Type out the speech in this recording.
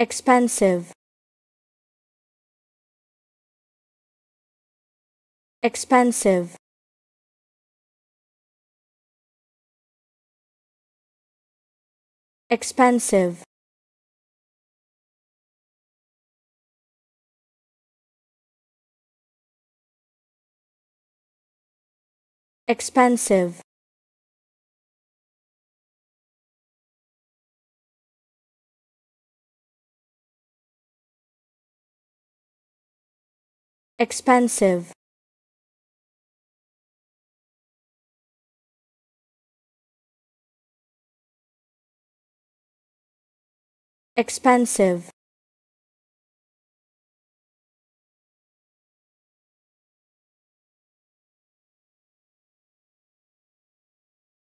Expensive, expensive, expensive, expensive, expensive, expensive.